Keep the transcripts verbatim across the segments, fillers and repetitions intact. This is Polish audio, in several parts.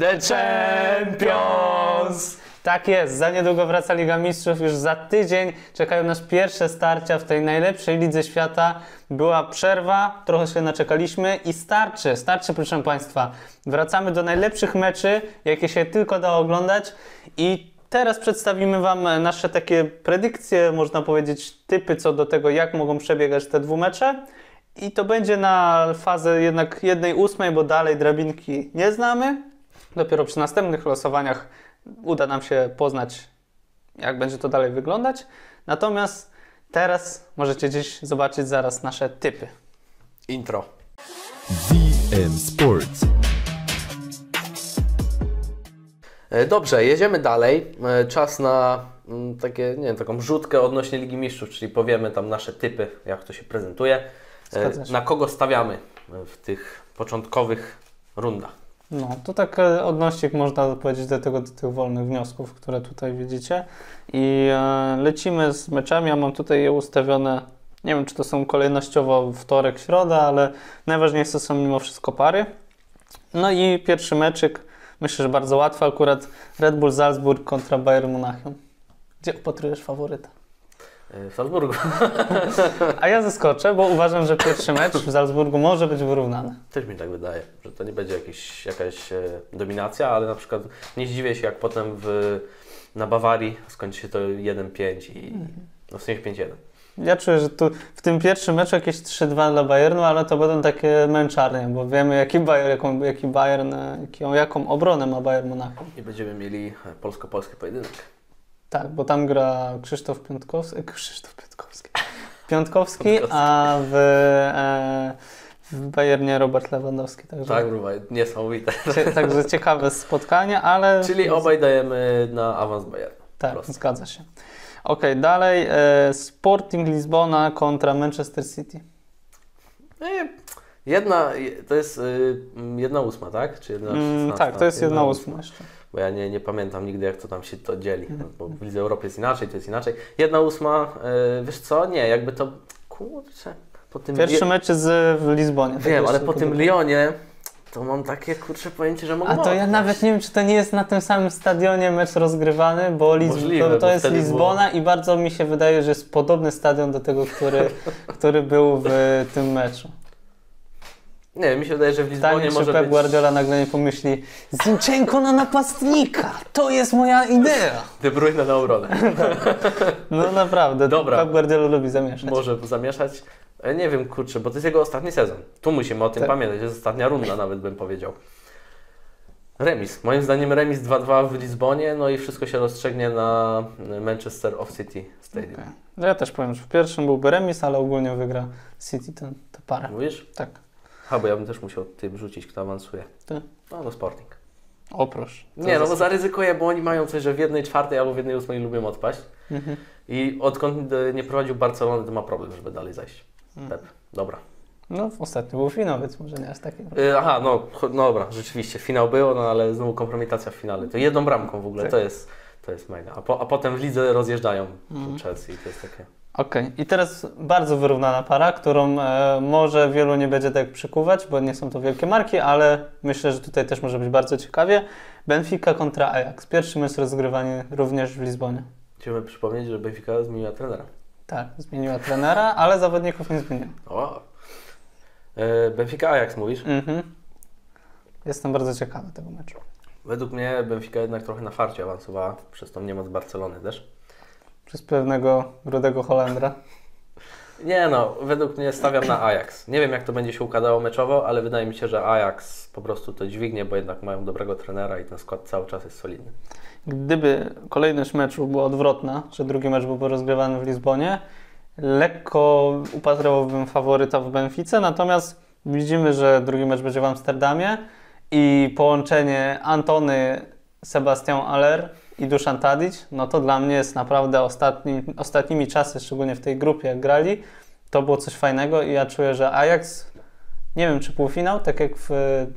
The Champions! Tak jest, za niedługo wraca Liga Mistrzów, już za tydzień czekają nas pierwsze starcia w tej najlepszej lidze świata. Była przerwa, trochę się naczekaliśmy i starczy, starczy proszę Państwa. Wracamy do najlepszych meczy, jakie się tylko da oglądać i teraz przedstawimy Wam nasze takie predykcje, można powiedzieć typy co do tego, jak mogą przebiegać te dwa mecze. I to będzie na fazę jednak jednej ósmej, bo dalej drabinki nie znamy. Dopiero przy następnych losowaniach uda nam się poznać, jak będzie to dalej wyglądać. Natomiast teraz możecie dziś zobaczyć zaraz nasze typy. Intro. V M Sports. Dobrze, jedziemy dalej. Czas na takie, nie wiem, taką wrzutkę odnośnie Ligi Mistrzów, czyli powiemy tam nasze typy, jak to się prezentuje. Na kogo stawiamy w tych początkowych rundach? No, to tak odnośnik można powiedzieć do tego, do tych wolnych wniosków, które tutaj widzicie. I e, lecimy z meczami. Ja mam tutaj je ustawione, nie wiem, czy to są kolejnościowo wtorek, środa, ale najważniejsze są mimo wszystko pary. No i pierwszy meczyk, myślę, że bardzo łatwy akurat, Red Bull Salzburg kontra Bayern Monachium. Gdzie upatrujesz faworyta? W Salzburgu. A ja zaskoczę, bo uważam, że pierwszy mecz w Salzburgu może być wyrównany. Też mi tak wydaje, że to nie będzie jakiś, jakaś dominacja, ale na przykład nie zdziwię się, jak potem w, na Bawarii skończy się to jeden pięć i no w sumie pięć jeden. Ja czuję, że tu w tym pierwszym meczu jakieś trzy dwa dla Bayernu, ale to będą takie męczarnie, bo wiemy jaki Bayern, jaką, jaki Bayern, jaką, jaką obronę ma Bayern Monachium. I będziemy mieli polsko-polski pojedynek. Tak, bo tam gra Krzysztof Piątkowski, Krzysztof Piątkowski, Piątkowski, Piątkowski. a w, e, w Bayernie Robert Lewandowski. Także, tak, niesamowite. Cie, także ciekawe spotkanie, ale... Czyli obaj dajemy na awans Bayernu. Tak, proste. Zgadza się. Ok, dalej e, Sporting Lizbona kontra Manchester City. Jedna, to jest jedna ósma, tak? Czy jedna mm, tak, to jest jedna ósma jeszcze. Bo ja nie, nie pamiętam nigdy, jak to tam się to dzieli, bo w Lidze Europy jest inaczej, to jest inaczej. Jedna ósma, wiesz co, nie, jakby to, kurczę, po tym... Pierwszy li... mecz z, w Lizbonie. Tak wiem, ale po tym dobrać. Lyonie to mam takie, kurczę, pojęcie, że mogę... A to ja nawet nie wiem, czy to nie jest na tym samym stadionie mecz rozgrywany, bo Liz... Możliwe, to, to bo jest Lizbona było. I bardzo mi się wydaje, że jest podobny stadion do tego, który, który był w tym meczu. Nie, mi się wydaje, że w Lizbonie Pytanie, może czy Pep być... Guardiola nagle nie pomyśli Zinchenko na napastnika, to jest moja idea. De Bruyne na obronę. No naprawdę, dobra. Pep Guardiola lubi zamieszać. Może zamieszać, nie wiem, kurczę, bo to jest jego ostatni sezon. Tu musimy o tym tak. pamiętać, to jest ostatnia runda nawet bym powiedział. Remis, moim zdaniem remis dwa dwa w Lizbonie, no i wszystko się rozstrzegnie na Manchester of City Stadium. Okay. Ja też powiem, że w pierwszym byłby remis, ale ogólnie wygra City tę parę. Mówisz? Tak. A, bo ja bym też musiał tym rzucić, kto awansuje. Ty? No, no Sporting. O proszę. Nie, no bo zaryzykuję, bo oni mają coś, że w jednej czwartej albo w jednej ósmej lubią odpaść. Mhm. I odkąd nie prowadził Barcelony, to ma problem, żeby dalej zajść. Mhm. Pep. Dobra. No, ostatnio był finał, więc może nie aż taki. Yy, aha, no, no dobra, rzeczywiście, finał było, no ale znowu kompromitacja w finale. To jedną bramką w ogóle, tak. to, jest, to jest mega. A, po, a potem w lidze rozjeżdżają mhm. Chelsea i to jest takie... Okej, okay. I teraz bardzo wyrównana para, którą e, może wielu nie będzie tak przykuwać, bo nie są to wielkie marki, ale myślę, że tutaj też może być bardzo ciekawie. Benfica kontra Ajax. Pierwszy mecz rozgrywany również w Lizbonie. Chciałbym przypomnieć, że Benfica zmieniła trenera. Tak, zmieniła trenera, ale zawodników nie zmieniła. O. E, Benfica Ajax mówisz? Mhm. Jestem bardzo ciekawy tego meczu. Według mnie Benfica jednak trochę na farcie awansowała, przez tą niemoc Barcelony też. Przez pewnego rudego Holendra? Nie no, według mnie stawiam na Ajax. Nie wiem, jak to będzie się układało meczowo, ale wydaje mi się, że Ajax po prostu to dźwignie, bo jednak mają dobrego trenera i ten skład cały czas jest solidny. Gdyby kolejność meczu była odwrotna, że drugi mecz byłby rozgrywany w Lizbonie, lekko upatrywałbym faworyta w Benfice, natomiast widzimy, że drugi mecz będzie w Amsterdamie i połączenie Antony, Sebastian Aller i Dušan Tadić, no to dla mnie jest naprawdę ostatni, ostatnimi czasy, szczególnie w tej grupie jak grali, to było coś fajnego i ja czuję, że Ajax, nie wiem czy półfinał, tak jak w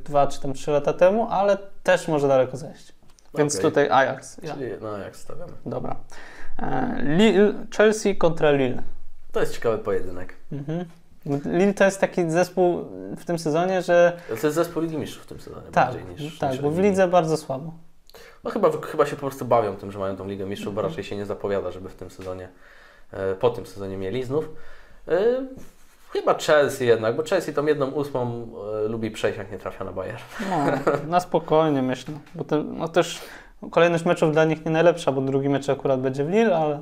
dwa czy tam trzy lata temu, ale też może daleko zejść. Więc okay. Tutaj Ajax. Ja. Czyli na Ajax stawiamy. Dobra. Lille, Chelsea kontra Lille. To jest ciekawy pojedynek. Mhm. Lille to jest taki zespół w tym sezonie, że... To jest zespół Ligi Mistrzów w tym sezonie. Tak, niż, tak niż bo w lidze bardzo słabo. No chyba, chyba się po prostu bawią tym, że mają tą Ligę Mistrzów, bo raczej się nie zapowiada, żeby w tym sezonie, po tym sezonie mieli znów. Chyba Chelsea jednak, bo Chelsea tą jedną ósmą lubi przejść, jak nie trafia na Bayern. No, na spokojnie myślę, bo te, no też kolejność meczów dla nich nie najlepsza, bo drugi mecz akurat będzie w Lille, ale...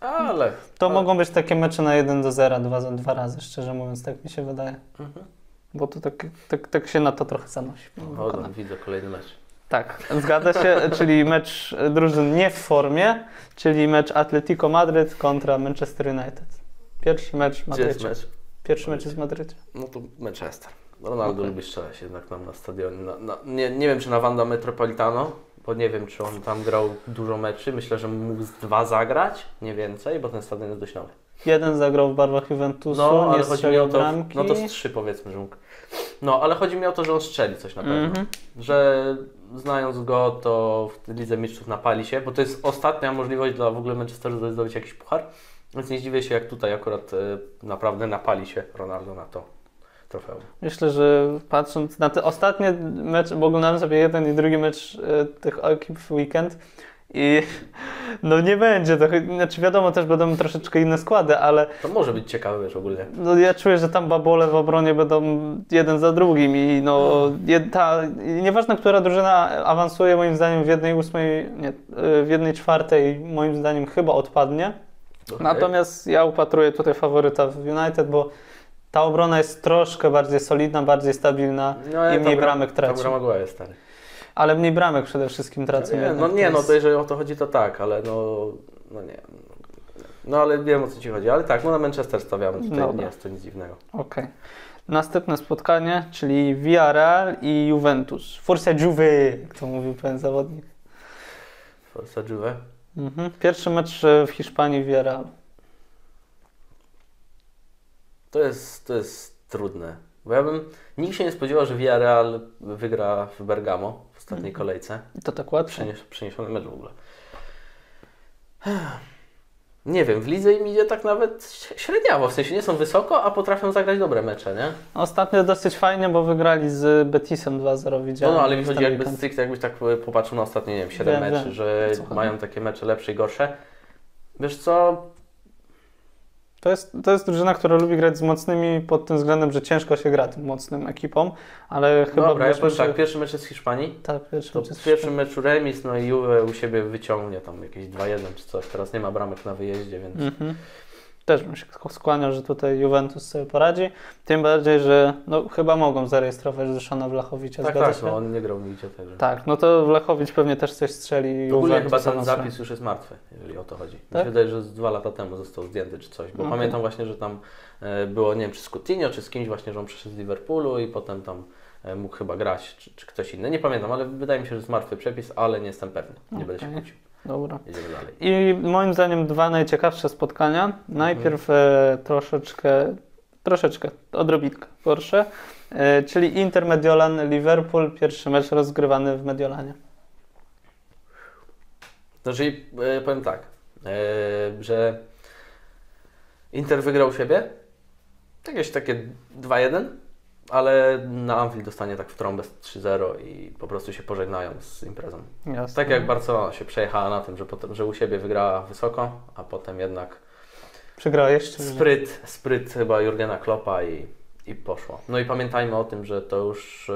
Ale... To ale... mogą być takie mecze na jeden do zera, dwa razy, szczerze mówiąc, tak mi się wydaje. Mhm. Bo to tak, tak, tak się na to trochę zanosi. No, no, widzę kolejny mecz. Tak, zgadza się, czyli mecz drużyn nie w formie, czyli mecz Atletico Madryt kontra Manchester United. Pierwszy mecz w Madrycie. Mecz? Pierwszy mecz jest w Madrycie. No to Manchester. Ronaldo okay. lubi strzelać jednak tam na stadionie. Na, na, nie, nie wiem, czy na Wanda Metropolitano, bo nie wiem, czy on tam grał dużo meczy. Myślę, że mógł z dwa zagrać, nie więcej, bo ten stadion jest dość nowy. Jeden zagrał w barwach Juventusu, no, ale chodzi mi o to, bramki. No to z trzy powiedzmy, że mógł. No, ale chodzi mi o to, że on strzeli coś na pewno. Mm-hmm. Że znając go, to w Lidze Mistrzów napali się, bo to jest ostatnia możliwość dla w ogóle Manchesteru zdobyć jakiś puchar. Więc nie zdziwię się, jak tutaj akurat y, naprawdę napali się Ronaldo na to trofeum. Myślę, że patrząc na te ostatnie mecze, bo oglądałem sobie jeden i drugi mecz y, tych ekip w weekend i no nie będzie to, znaczy wiadomo, też będą troszeczkę inne składy, ale... To może być ciekawe, wiesz, ogólnie. No ja czuję, że tam babole w obronie będą jeden za drugim i no hmm. ta, nieważne, która drużyna awansuje, moim zdaniem w jednej ósmej, nie, w jednej czwartej moim zdaniem chyba odpadnie. Okay. Natomiast ja upatruję tutaj faworyta w United, bo ta obrona jest troszkę bardziej solidna, bardziej stabilna no, i mniej gra, bramek traci. Ta brama jest stary. Ale mniej bramek przede wszystkim tracą. No nie, no, nie jest... no to jeżeli o to chodzi, to tak, ale no, no nie. No ale wiem, o co Ci chodzi, ale tak, no na Manchester stawiamy, tutaj Dobra. nie jest to nic dziwnego. Okej. Okay. Następne spotkanie, czyli Villarreal i Juventus. Forza Juve, jak to mówił pewien zawodnik. Forza Juve. Mhm. Pierwszy mecz w Hiszpanii w Villarreal. To jest, to jest trudne, bo ja bym, nikt się nie spodziewał, że Villarreal wygra w Bergamo w ostatniej kolejce. To tak łatwo. Przenies, przeniesiony mecz w ogóle. Nie wiem, w lidze im idzie tak nawet średniawo, w sensie nie są wysoko, a potrafią zagrać dobre mecze, nie? Ostatnio dosyć fajnie, bo wygrali z Betisem dwa zero, widziałem. No, no ale mi chodzi jakby stricte, jakbyś tak popatrzył na ostatnie, nie wiem, siedem wiem, meczy, wiem. że Słucham. mają takie mecze lepsze i gorsze. Wiesz co? To jest, to jest drużyna, która lubi grać z mocnymi pod tym względem, że ciężko się gra tym mocnym ekipom, ale chyba... Dobra, ja powiem, że... tak, pierwszy mecz jest z Hiszpanii. Tak, pierwszy mecz jest w pierwszym meczu remis, no i Juve u siebie wyciągnie tam jakieś dwa jeden czy coś. Teraz nie ma bramek na wyjeździe, więc... Mhm. Też bym się skłaniał, że tutaj Juventus sobie poradzi. Tym bardziej, że no, chyba mogą zarejestrować Duszana Vlahovicia. Tak, tak, no, on nie grał nigdzie. Także. Tak, no to Vlahović pewnie też coś strzeli. W ogóle chyba ten zapis już jest martwy, jeżeli o to chodzi. Tak? Mi się wydaje, że z dwa lata temu został zdjęty czy coś, bo okay. pamiętam właśnie, że tam było, nie wiem, czy z Coutinho, czy z kimś właśnie, że on przyszedł z Liverpoolu i potem tam mógł chyba grać, czy, czy ktoś inny. Nie pamiętam, ale wydaje mi się, że jest martwy przepis, ale nie jestem pewny. Nie okay. będę się kłócił. Dobra. I moim zdaniem dwa najciekawsze spotkania. Najpierw mhm. e, troszeczkę, troszeczkę, odrobinkę gorsze, e, czyli Inter Mediolan, Liverpool, pierwszy mecz rozgrywany w Mediolanie. Znaczy e, powiem tak, e, że Inter wygrał siebie, jakieś takie dwa jeden, ale na Anfield dostanie tak w trąbę trzy zero i po prostu się pożegnają z imprezą. Jasne. Tak jak Barcelona się przejechała na tym, że, potem, że u siebie wygrała wysoko, a potem jednak przegrała jeszcze. Spryt, spryt chyba Jurgena Kloppa i, i poszło. No i pamiętajmy o tym, że to już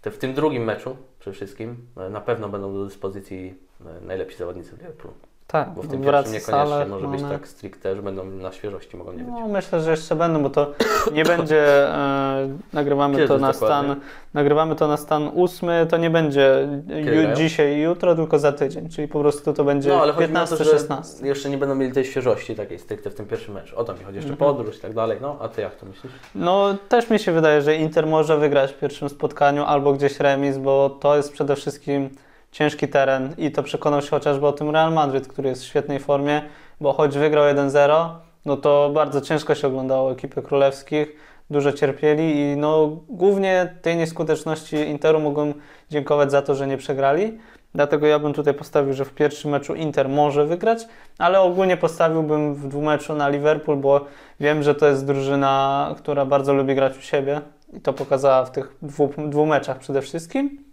te w tym drugim meczu przede wszystkim na pewno będą do dyspozycji najlepsi zawodnicy w Liverpoolu. Tak, bo w tym pierwszym niekoniecznie salę, może być one... tak stricte, że będą na świeżości, mogą nie być. No, myślę, że jeszcze będą, bo to nie będzie, e, nagrywamy Kiedy to na dokładnie? stan, nagrywamy to na stan ósmy, to nie będzie ju, dzisiaj i jutro, tylko za tydzień, czyli po prostu to będzie no, ale piętnaście szesnaście. Jeszcze nie będą mieli tej świeżości takiej stricte w tym pierwszym meczu. O, tam mi chodzi jeszcze mhm. podróż i tak dalej, no a Ty jak to myślisz? No też mi się wydaje, że Inter może wygrać w pierwszym spotkaniu albo gdzieś remis, bo to jest przede wszystkim... ciężki teren i to przekonał się chociażby o tym Real Madryt, który jest w świetnej formie, bo choć wygrał jeden zero, no to bardzo ciężko się oglądało ekipy królewskich. dużo cierpieli i no, głównie tej nieskuteczności Interu mogą dziękować za to, że nie przegrali. Dlatego ja bym tutaj postawił, że w pierwszym meczu Inter może wygrać, ale ogólnie postawiłbym w dwumeczu na Liverpool, bo wiem, że to jest drużyna, która bardzo lubi grać u siebie i to pokazała w tych dwóch, dwóch meczach przede wszystkim.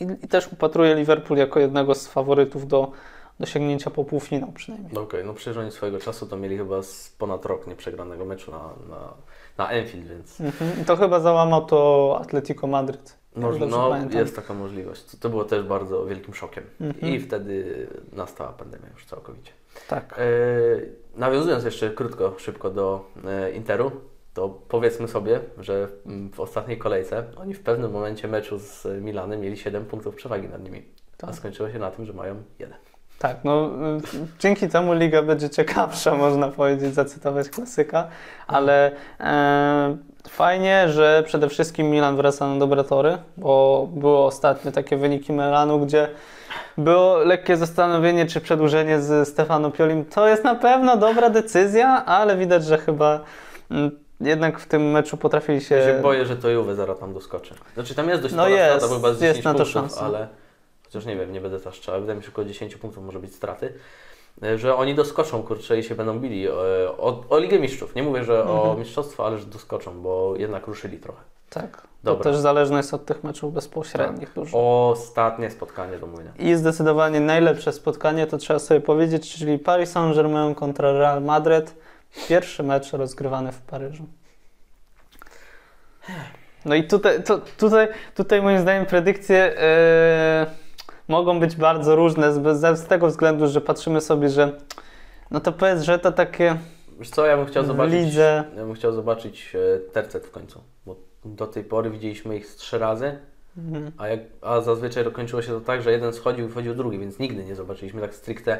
I, i też upatruję Liverpool jako jednego z faworytów do dosięgnięcia po półfinał przynajmniej. Okej, okay, no przecież oni swojego czasu to mieli chyba z ponad rok nieprzegranego meczu na, na, na Anfield, więc... Mm-hmm. I to chyba załamał to Atletico Madryt. Może, no, jest taka możliwość. To, to było też bardzo wielkim szokiem. Mm-hmm. I wtedy nastała pandemia już całkowicie. Tak. E, nawiązując jeszcze krótko, szybko do e, Interu, to powiedzmy sobie, że w ostatniej kolejce oni w pewnym momencie meczu z Milanem mieli siedem punktów przewagi nad nimi. Tak. A skończyło się na tym, że mają jeden. Tak, no dzięki temu liga będzie ciekawsza, można powiedzieć, zacytować klasyka, ale e, fajnie, że przede wszystkim Milan wraca na dobre tory, bo były ostatnio takie wyniki Milanu, gdzie było lekkie zastanowienie, czy przedłużenie z Stefano Piolim to jest na pewno dobra decyzja, ale widać, że chyba m, jednak w tym meczu potrafili się... Ja się boję, że to Juve zaraz tam doskoczy. Znaczy tam jest dość no spora strata, bo chyba z dziesięć punktów, ale... Chociaż nie wiem, nie będę też strzelał, wydaje mi się, że około dziesięć punktów może być straty, że oni doskoczą, kurczę, i się będą bili o, o, o Ligę Mistrzów. Nie mówię, że mhm. o mistrzostwo, ale że doskoczą, bo jednak ruszyli trochę. Tak, Dobra. To też zależne jest od tych meczów bezpośrednich. Tak. Dużo. Ostatnie spotkanie do mówienia. I zdecydowanie najlepsze spotkanie, to trzeba sobie powiedzieć, czyli Paris Saint-Germain kontra Real Madryt. Pierwszy mecz rozgrywany w Paryżu. No i tutaj, to, tutaj, tutaj moim zdaniem predykcje... Yy... mogą być bardzo różne z, z tego względu, że patrzymy sobie, że no to powiedz, że to takie... Wiesz co, ja bym chciał zobaczyć, lidze... ja bym chciał zobaczyć tercet w końcu, bo do tej pory widzieliśmy ich z trzy razy, mhm. a, jak, a zazwyczaj kończyło się to tak, że jeden schodził i wchodził drugi, więc nigdy nie zobaczyliśmy tak stricte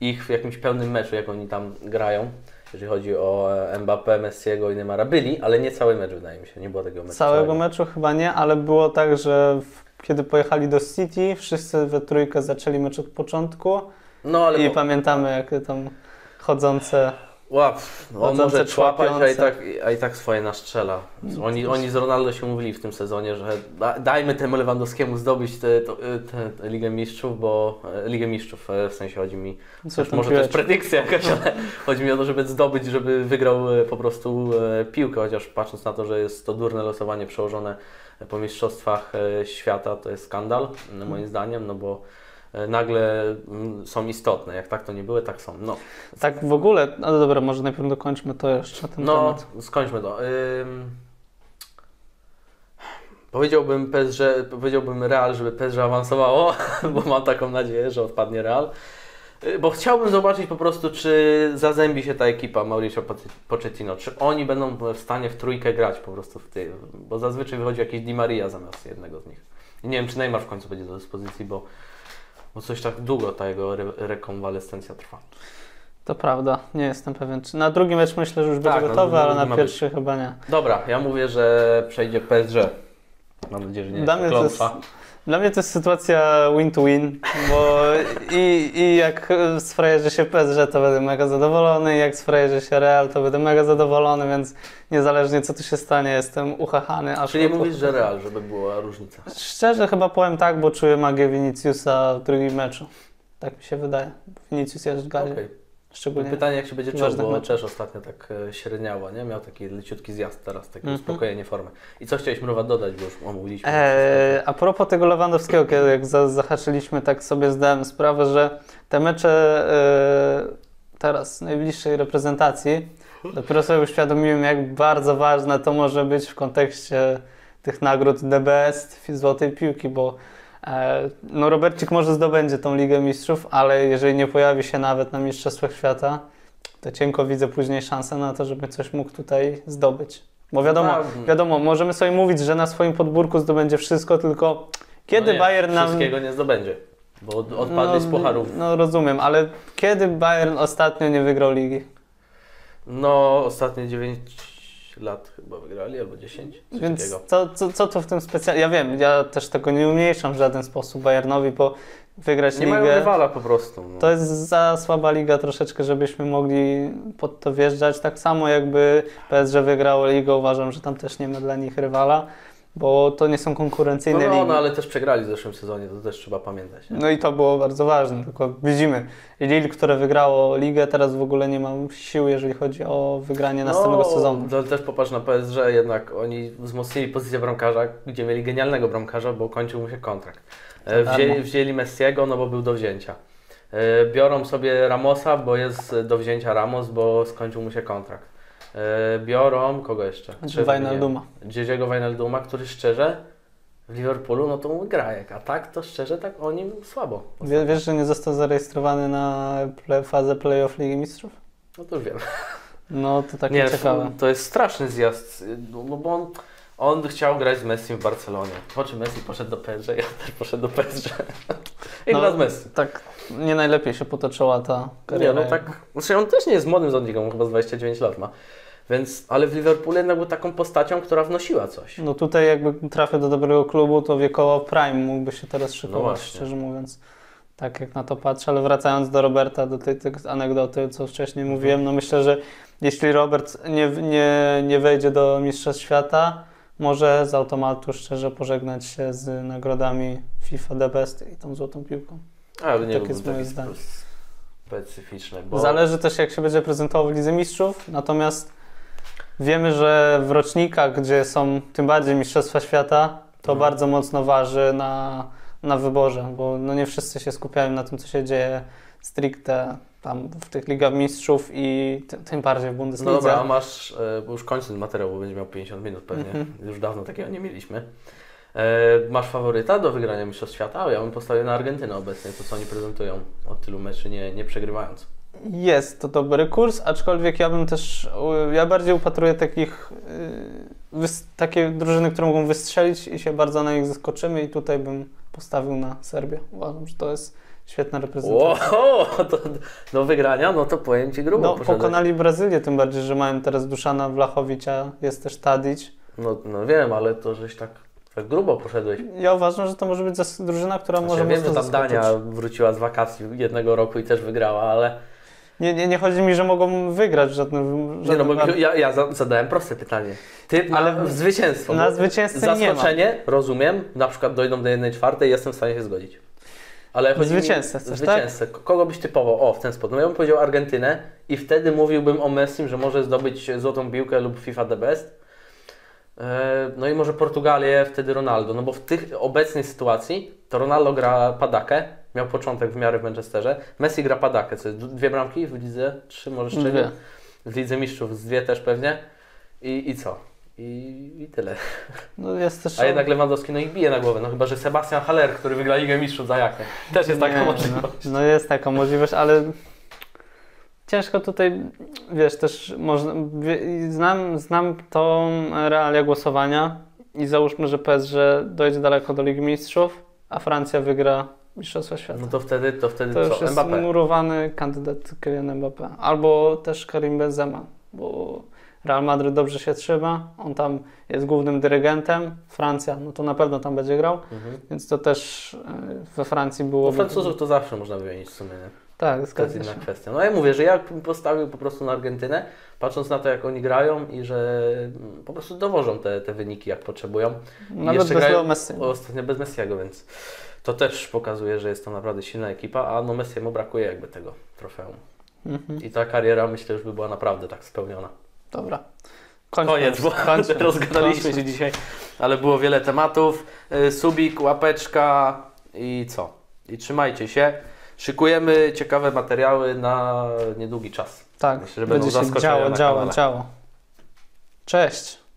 ich w jakimś pełnym meczu, jak oni tam grają. Jeżeli chodzi o Mbappé, Messiego i Neymara, byli, ale nie cały mecz, wydaje mi się, nie było takiego meczu. Całego, całego meczu chyba nie, ale było tak, że w... Kiedy pojechali do City, wszyscy we trójkę zaczęli mecz od początku. No, ale i bo... pamiętamy, jakie tam chodzące Łap, wow. On może człapać, a i, tak, a i tak swoje nastrzela. Oni, oni z Ronaldo się mówili w tym sezonie, że dajmy temu Lewandowskiemu zdobyć tę Ligę Mistrzów, bo Ligę Mistrzów, w sensie chodzi mi, też, może piłeczkę. To jest predykcja jakaś, ale chodzi mi o to, żeby zdobyć, żeby wygrał po prostu piłkę, chociaż patrząc na to, że jest to durne losowanie przełożone po mistrzostwach świata, to jest skandal, moim zdaniem, no bo nagle są istotne. Jak tak to nie były, tak są. No. Tak w ogóle, no dobra, może najpierw dokończmy to jeszcze, ten no, temat. No, skończmy to. Ym... Powiedziałbym, P S G, powiedziałbym Real, żeby P S G awansowało, bo mam taką nadzieję, że odpadnie Real. Bo chciałbym zobaczyć po prostu, czy zazębi się ta ekipa Mauricio Pochettino, czy oni będą w stanie w trójkę grać po prostu w tej, bo zazwyczaj wychodzi jakiś Di Maria zamiast jednego z nich. I nie wiem, czy Neymar w końcu będzie do dyspozycji, bo Bo coś tak długo ta jego re rekonwalescencja trwa. To prawda, nie jestem pewien. Na drugi mecz myślę, że już tak, będzie gotowy, na ale na pierwszy być. Chyba nie. Dobra, ja mówię, że przejdzie P S G. Mam nadzieję, że nie dla jest to jest, Dla mnie to jest sytuacja win-to-win, bo i, i jak sfrajerzy się P S G, to będę mega zadowolony, i jak sfrajerzy się Real, to będę mega zadowolony, więc niezależnie co tu się stanie, jestem uchachany. Aż Czyli mówisz, że Real, żeby była różnica? Szczerze chyba powiem tak, bo czuję magię Viniciusa w drugim meczu. Tak mi się wydaje. Vinicius jest w gazie. Okay. Szczególnie pytanie, jak się będzie czuł, bo też ostatnio tak średniało, nie? Miał taki leciutki zjazd teraz, takie mm-hmm. uspokojenie formy. I co chciałeś Mrowa dodać, bo już omówiliśmy. Eee, a propos tego Lewandowskiego, kiedy jak za, zahaczyliśmy, tak sobie zdałem sprawę, że te mecze yy, teraz najbliższej reprezentacji, dopiero sobie uświadomiłem, jak bardzo ważne to może być w kontekście tych nagród The Best, Złotej Piłki, bo no Robercik może zdobędzie tą Ligę Mistrzów, ale jeżeli nie pojawi się nawet na Mistrzostwach Świata, to cienko widzę później szansę na to, żeby coś mógł tutaj zdobyć. Bo wiadomo, wiadomo możemy sobie mówić, że na swoim podbórku zdobędzie wszystko, tylko kiedy no nie, Bayern nam... Wszystkiego nie zdobędzie, bo odpadli no, z pucharów. No rozumiem, ale kiedy Bayern ostatnio nie wygrał Ligi? No ostatnie dziewięć lat chyba wygrali, albo dziesięć. Więc co, co, co to w tym specjalnie? Ja wiem, ja też tego nie umniejszam w żaden sposób Bayernowi, bo wygrać nie ligę... Nie mają rywala po prostu. No. To jest za słaba liga troszeczkę, żebyśmy mogli pod to wjeżdżać. Tak samo jakby P S G wygrało ligę, uważam, że tam też nie ma dla nich rywala, bo to nie są konkurencyjne no, no, ligi. No, ale też przegrali w zeszłym sezonie, to też trzeba pamiętać. Nie? No i to było bardzo ważne, tylko widzimy. Lille, które wygrało ligę, teraz w ogóle nie ma sił, jeżeli chodzi o wygranie no, następnego sezonu. No, też popatrz na P S G, jednak oni wzmocnili pozycję bramkarza, gdzie mieli genialnego bramkarza, bo kończył mu się kontrakt. Wzięli, wzięli Messiego, no bo był do wzięcia. Biorą sobie Ramosa, bo jest do wzięcia Ramos, bo skończył mu się kontrakt. Biorą, kogo jeszcze? Wijnalduma. Dziedziego Wijnalduma, który szczerze w Liverpoolu no to mu gra jak, a tak to szczerze tak o nim słabo. Wie, wiesz, że nie został zarejestrowany na ple, fazę play-off Ligi Mistrzów? No to już wiem. No to tak nie ciekawe. To jest straszny zjazd, no bo on, on chciał grać z Messim w Barcelonie. Po czym Messi poszedł do P S G, ja też poszedł do P S G. I no, z Messi. Tak nie najlepiej się potoczyła ta kariera. Nie, no tak, znaczy on też nie jest młodym zawodnikiem, on chyba z dwadzieścia dziewięć lat ma. Więc, ale w Liverpoolu jednak był taką postacią, która wnosiła coś. No tutaj jakby trafił do dobrego klubu, to wiekowo prime mógłby się teraz szykować, no szczerze mówiąc. Tak jak na to patrzę, ale wracając do Roberta, do tej, tej anegdoty, co wcześniej mhm. mówiłem, no myślę, że jeśli Robert nie, nie, nie wejdzie do Mistrzostw Świata, może z automatu szczerze pożegnać się z nagrodami FIFA The Best i tą złotą piłką. Ale nie tak jest moje zdanie. Specyficzne, bo... Zależy też jak się będzie prezentował w Lidze Mistrzów, natomiast wiemy, że w rocznikach, gdzie są tym bardziej Mistrzostwa Świata, to hmm. bardzo mocno waży na, na wyborze, bo no nie wszyscy się skupiają na tym, co się dzieje stricte tam w tych Ligach Mistrzów i tym, tym bardziej w Bundeslidze. No dobra, a masz, bo już kończę ten materiał, bo będzie miał pięćdziesiąt minut pewnie, mm -hmm. już dawno takiego nie mieliśmy. Masz faworyta do wygrania Mistrzostw Świata? Ja bym postawił na Argentynę obecnie, to co oni prezentują od tylu meczy nie, nie przegrywając. Jest to dobry kurs, aczkolwiek ja bym też, ja bardziej upatruję takich, takie drużyny, które mogą wystrzelić i się bardzo na nich zaskoczymy i tutaj bym postawił na Serbię. Uważam, że to jest świetna reprezentacja. Wow, to do wygrania, no to powiem Ci grubo. No, pokonali Brazylię, tym bardziej, że mają teraz Duszana Vlahovicia, jest też Tadić. No, no wiem, ale to żeś tak... Tak grubo poszedłeś. Ja uważam, że to może być drużyna, która znaczy, może mocno zaskoczyć. Ja wiem, że ta Dania wróciła z wakacji jednego roku i też wygrała, ale... Nie, nie, nie chodzi mi, że mogą wygrać żadnym... Nie no, bo bar... ja, ja zadałem proste pytanie. Typ ale na zwycięstwo. Na zwycięstwo nie ma. Zaskoczenie, rozumiem, na przykład dojdą do jednej czwartej, jestem w stanie się zgodzić. Ale chodzi zwycięzcę mi... Zwycięzcę, tak? Kogo byś typował? O, w ten sposób. No ja bym powiedział Argentynę i wtedy mówiłbym o Messim, że może zdobyć złotą piłkę lub FIFA The Best. No i może Portugalię, wtedy Ronaldo, no bo w tych obecnej sytuacji to Ronaldo gra padakę, miał początek w miarę w Manchesterze, Messi gra padakę, co jest dwie bramki w Lidze, trzy może szczerze, w Lidze Mistrzów z dwie też pewnie i, i co? I, i tyle. No jest też... A jednak Lewandowski no i bije na głowę, no chyba, że Sebastian Haller, który wygra Ligę Mistrzów za jakę, też jest taka nie, możliwość. No, no jest taka możliwość, ale... Ciężko tutaj, wiesz, też można, znam, znam tą realię głosowania i załóżmy, że P S G dojdzie daleko do Ligi Mistrzów, a Francja wygra Mistrzostwa Świata. No to wtedy, to wtedy to co? Już jest Mbappé. Murowany kandydat Kylian Mbappé. Albo też Karim Benzema, bo Real Madryt dobrze się trzyma, on tam jest głównym dyrygentem, Francja, no to na pewno tam będzie grał, mhm. więc to też we Francji było... U Francuzów to zawsze można wymienić w sumie, nie? Tak, to jest inna kwestia. No ja mówię, że ja bym postawił po prostu na Argentynę, patrząc na to, jak oni grają i że po prostu dowożą te, te wyniki, jak potrzebują. I nawet bez grają... Messi. Ostatnio bez Messiego, więc to też pokazuje, że jest to naprawdę silna ekipa, a no Messiemu brakuje jakby tego trofeum. Mhm. I ta kariera, myślę, już by była naprawdę tak spełniona. Dobra. Kończmy. Koniec, bo kończmy. Rozgadaliśmy kończmy. się dzisiaj, ale było wiele tematów. Subik, łapeczka i co? I trzymajcie się. Szykujemy ciekawe materiały na niedługi czas. Tak, myślę, że będzie będą się działo, działo, działo. Cześć!